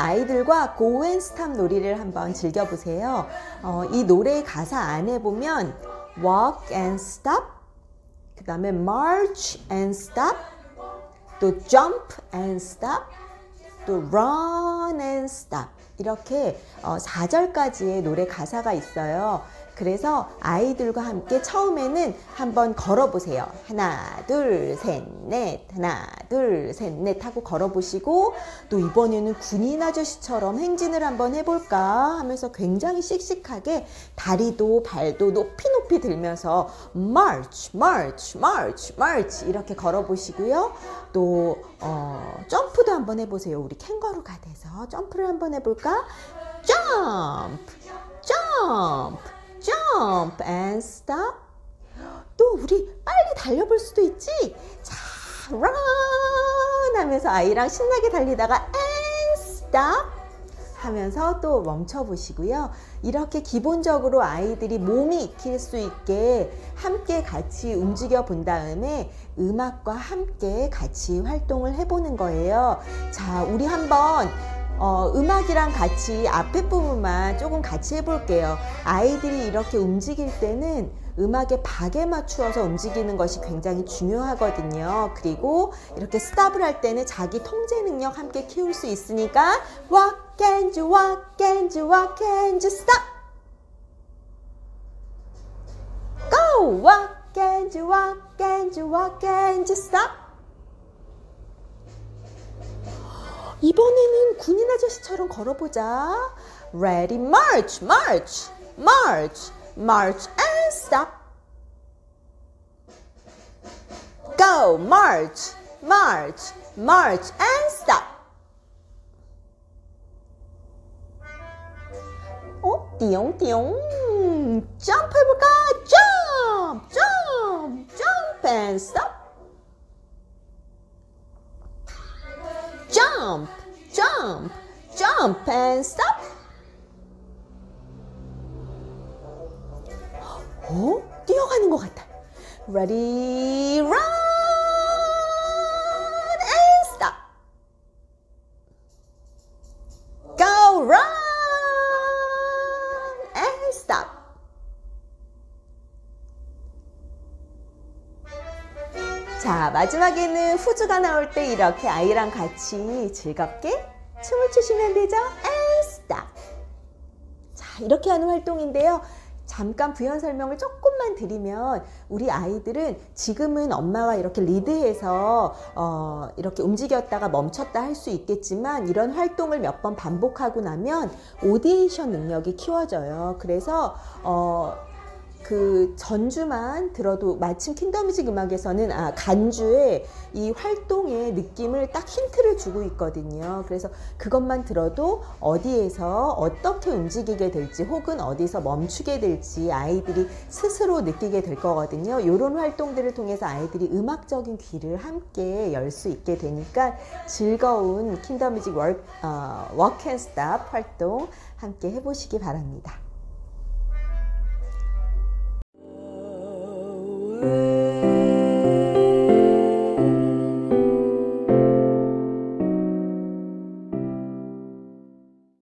아이들과 고앤스탑 놀이를 한번 즐겨보세요. 이 노래의 가사 안에 보면 walk and stop, 그 다음에 march and stop, 또 jump and stop, 또 run and stop, 이렇게 4절까지의 노래 가사가 있어요. 그래서 아이들과 함께 처음에는 한번 걸어보세요. 하나 둘 셋 넷, 하나 둘 셋 넷 하고 걸어보시고, 또 이번에는 군인 아저씨처럼 행진을 한번 해볼까 하면서 굉장히 씩씩하게 다리도 발도 높이 높이 들면서 march, march, march, march 이렇게 걸어보시고요. 또 점프도 한번 해보세요. 우리 캥거루가 돼서 점프를 한번 해볼까? 점프, 점프, jump and stop. 또 우리 빨리 달려볼 수도 있지. 자, run 하면서 아이랑 신나게 달리다가 and stop 하면서 또 멈춰 보시고요. 이렇게 기본적으로 아이들이 몸이 익힐 수 있게 함께 같이 움직여 본 다음에 음악과 함께 같이 활동을 해보는 거예요. 자, 우리 한번 음악이랑 같이 앞에 부분만 조금 같이 해볼게요. 아이들이 이렇게 움직일 때는 음악의 박에 맞추어서 움직이는 것이 굉장히 중요하거든요. 그리고 이렇게 스탑을 할 때는 자기 통제 능력 함께 키울 수 있으니까 walk and walk and walk and stop, go walk and walk and walk and stop. 이번에는 군인 아저씨처럼 걸어보자. Ready, march, march, march, march and stop. Go, march, march, march and stop. 띠용띠용. 점프 해볼까? Jump, jump, jump and stop. Jump, jump, jump and stop. 뛰어가는 것 같다. Ready, run and stop. Go, run and stop. 자, 마지막에는 후주가 나올 때 이렇게 아이랑 같이 즐겁게 춤을 추시면 되죠. And stop. 자, 이렇게 하는 활동인데요. 잠깐 부연 설명을 조금만 드리면, 우리 아이들은 지금은 엄마가 이렇게 리드해서 이렇게 움직였다가 멈췄다 할 수 있겠지만, 이런 활동을 몇 번 반복하고 나면 오디에이션 능력이 키워져요. 그래서 그 전주만 들어도 마침 킨더뮤직 음악에서는 간주에 이 활동의 느낌을 딱 힌트를 주고 있거든요. 그래서 그것만 들어도 어디에서 어떻게 움직이게 될지 혹은 어디서 멈추게 될지 아이들이 스스로 느끼게 될 거거든요. 이런 활동들을 통해서 아이들이 음악적인 귀를 함께 열 수 있게 되니까 즐거운 킨더뮤직 워크 앤 스탑 활동 함께 해보시기 바랍니다.